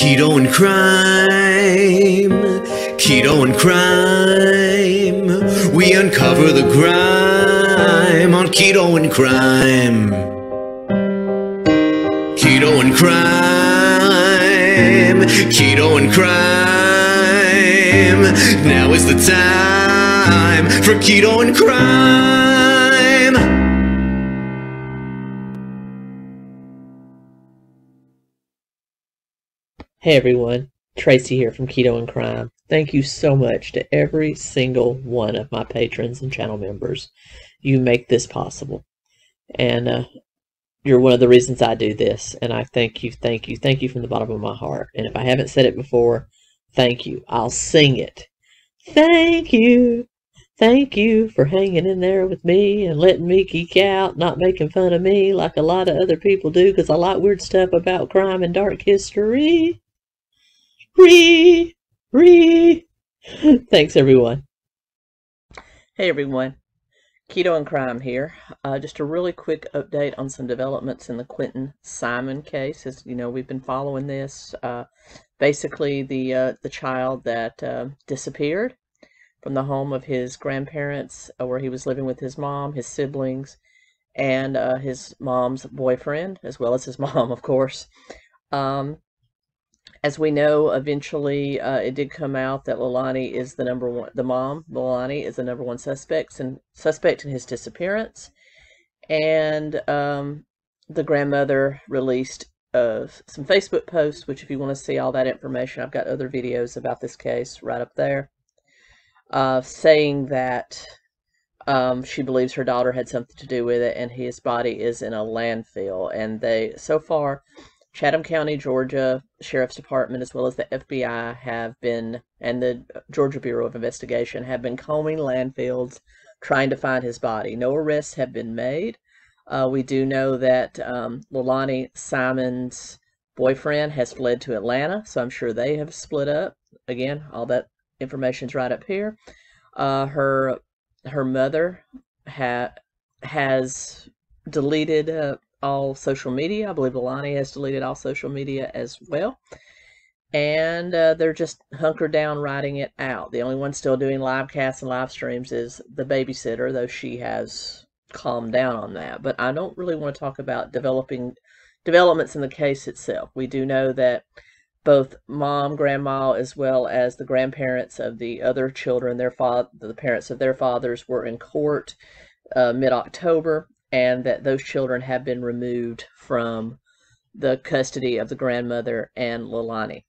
Keto and Crime, Keto and Crime, we uncover the grime on Keto and Crime. Keto and Crime, Keto and Crime, now is the time for Keto and Crime. Hey everyone, Tracy here from Keto and Crime. Thank you so much to every single one of my patrons and channel members. You make this possible. And you're one of the reasons I do this. And I thank you from the bottom of my heart. And if I haven't said it before, thank you. I'll sing it. Thank you for hanging in there with me and letting me geek out, not making fun of me like a lot of other people do, because I like weird stuff about crime and dark history. Thanks everyone. Hey everyone, Keto and Crime here. Just a really quick update on some developments in the Quinton Simon case. As you know, we've been following this. Basically, the child that disappeared from the home of his grandparents, where he was living with his mom, his siblings, and his mom's boyfriend, as well as his mom, of course. As we know, eventually it did come out that Leilani is the number one, the mom, Leilani is the number one suspect in his disappearance. And the grandmother released some Facebook posts, which if you want to see all that information, I've got other videos about this case right up there, saying that she believes her daughter had something to do with it and his body is in a landfill. And they, so far, Chatham County, Georgia Sheriff's Department, as well as the FBI have been, and the Georgia Bureau of Investigation, have been combing landfills trying to find his body. No arrests have been made. We do know that Leilani Simon's boyfriend has fled to Atlanta, so I'm sure they have split up. Again, all that information's right up here. Her mother has deleted all social media. I believe Leilani has deleted all social media as well. And they're just hunkered down writing it out. The only one still doing live casts and live streams is the babysitter, though she has calmed down on that. But I don't really want to talk about developments in the case itself. We do know that both mom, grandma, as well as the grandparents of the other children, the parents of their fathers, were in court mid-October, and that those children have been removed from the custody of the grandmother and Leilani.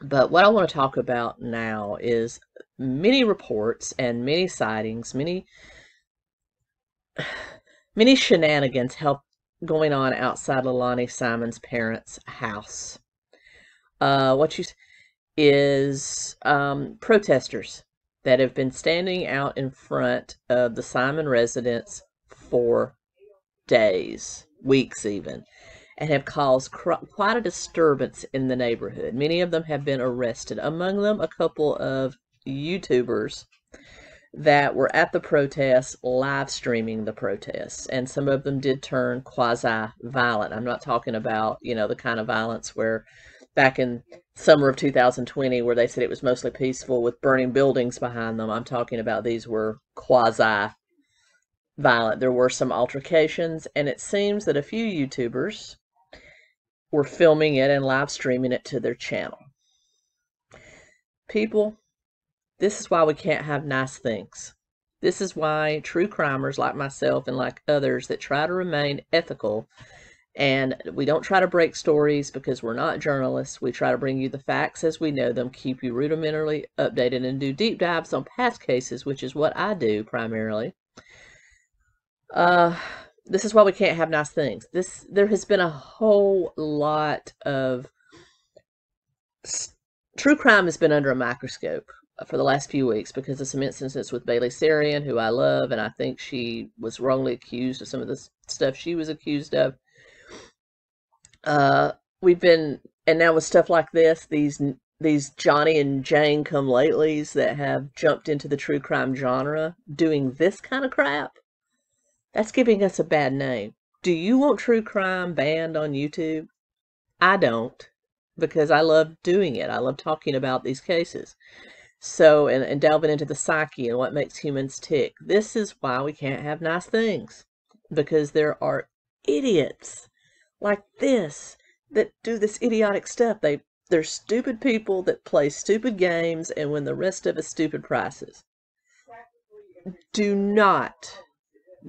But what I want to talk about now is many reports and many sightings, many shenanigans going on outside Leilani Simon's parents' house. Protesters that have been standing out in front of the Simon residence for days, weeks even, and have caused quite a disturbance in the neighborhood. Many of them have been arrested, among them a couple of YouTubers that were at the protests, live streaming the protests, and some of them did turn quasi-violent. I'm not talking about, you know, the kind of violence where back in summer of 2020, where they said it was mostly peaceful with burning buildings behind them. I'm talking about these were quasi-violent. There were some altercations, and it seems that a few YouTubers were filming it and live streaming it to their channel. People, this is why we can't have nice things. This is why true crimers like myself and like others that try to remain ethical, and we don't try to break stories because we're not journalists. We try to bring you the facts as we know them, keep you rudimentarily updated, and do deep dives on past cases, which is what I do primarily. This is why we can't have nice things. There has been a whole lot of... True crime has been under a microscope for the last few weeks because of some instances with Bailey Sarian, who I love, and I think she was wrongly accused of some of the stuff she was accused of. And now with stuff like this, these Johnny and Jane come latelys that have jumped into the true crime genre doing this kind of crap, that's giving us a bad name. Do you want true crime banned on YouTube? I don't. because I love doing it. I love talking about these cases. So, and delving into the psyche and what makes humans tick. This is why we can't have nice things, because there are idiots like this that do this idiotic stuff. They're stupid people that play stupid games and win the rest of us stupid prizes. Do not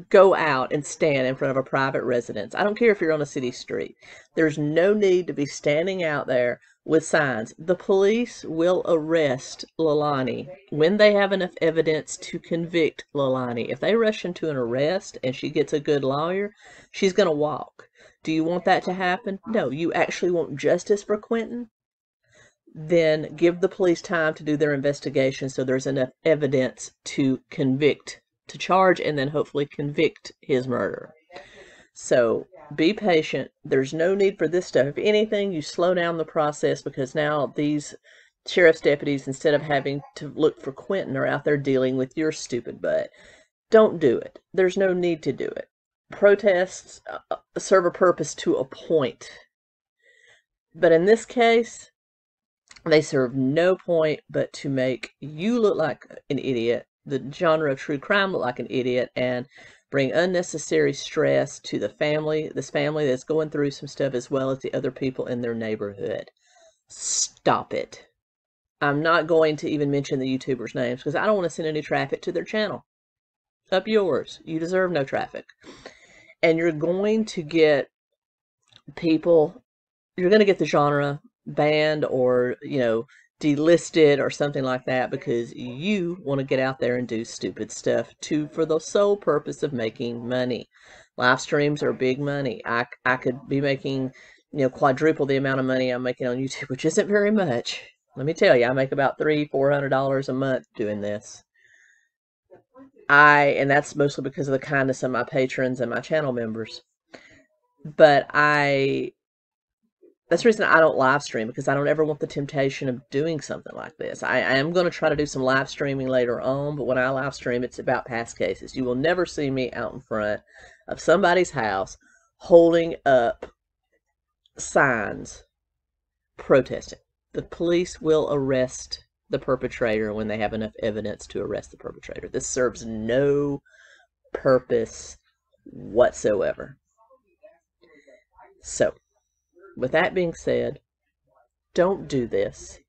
go out and stand in front of a private residence. I don't care if you're on a city street. There's no need to be standing out there with signs. The police will arrest Leilani when they have enough evidence to convict Leilani. If they rush into an arrest and she gets a good lawyer, she's going to walk. Do you want that to happen? No. You actually want justice for Quinton? Then give the police time to do their investigation so there's enough evidence to convict, to charge, and then hopefully convict his murder. So be patient. There's no need for this stuff. If anything, you slow down the process, because now these sheriff's deputies, instead of having to look for Quinton, are out there dealing with your stupid butt. Don't do it. There's no need to do it. Protests serve a purpose to a point, but in this case, they serve no point but to make you look like an idiot, the genre of true crime look like an idiot, and bring unnecessary stress to the family, this family that's going through some stuff, as well as the other people in their neighborhood. Stop it. I'm not going to even mention the YouTubers' names, because I don't want to send any traffic to their channel. Up yours. You deserve no traffic. And you're going to get people, you're going to get the genre banned or, you know, delisted or something like that, because you want to get out there and do stupid stuff for the sole purpose of making money. Live streams are big money. I could be making, you know, quadruple the amount of money I'm making on YouTube, which isn't very much. Let me tell you, I make about $300-400 a month doing this. And that's mostly because of the kindness of my patrons and my channel members. But that's the reason I don't live stream, because I don't ever want the temptation of doing something like this. I am going to try to do some live streaming later on, but when I live stream, it's about past cases. You will never see me out in front of somebody's house holding up signs protesting. The police will arrest the perpetrator when they have enough evidence to arrest the perpetrator. This serves no purpose whatsoever. So, with that being said, don't do this.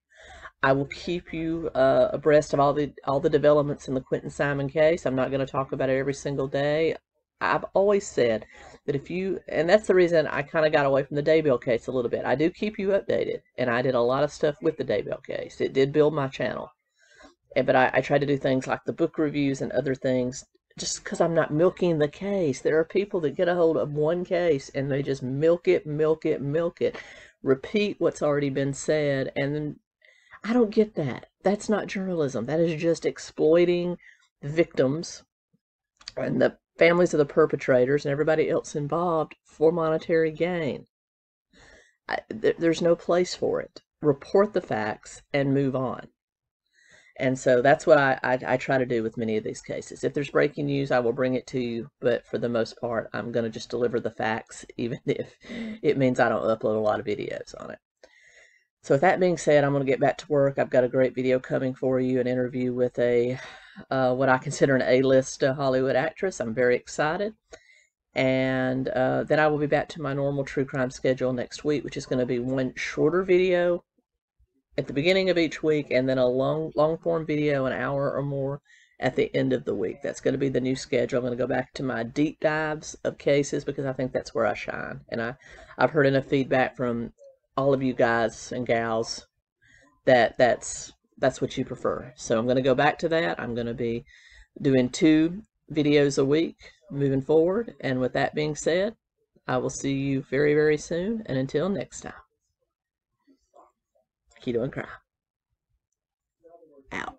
I will keep you abreast of all the developments in the Quinton Simon case. I'm not going to talk about it every single day. I've always said that if you, and that's the reason I kind of got away from the Daybell case a little bit. I do keep you updated, and I did a lot of stuff with the Daybell case. It did build my channel, but I tried to do things like the book reviews and other things, just because I'm not milking the case. There are people that get a hold of one case and they just milk it, repeat what's already been said, and then I don't get that. That's not journalism. That is just exploiting the victims and the families of the perpetrators and everybody else involved for monetary gain. There's no place for it. Report the facts and move on. And so that's what I try to do with many of these cases. If there's breaking news, I will bring it to you, but for the most part, I'm going to just deliver the facts, even if it means I don't upload a lot of videos on it. So with that being said, I'm going to get back to work. I've got a great video coming for you, an interview with a what I consider an A-list Hollywood actress. I'm very excited. And then I will be back to my normal true crime schedule next week, which is going to be one shorter video at the beginning of each week, and then a long form video, an hour or more, at the end of the week. That's going to be the new schedule. I'm going to go back to my deep dives of cases, because I think that's where I shine. And I've heard enough feedback from all of you guys and gals that that's what you prefer. So I'm going to go back to that. I'm going to be doing 2 videos a week moving forward. And with that being said, I will see you very, very soon. And until next time. Keto and Crime. Out.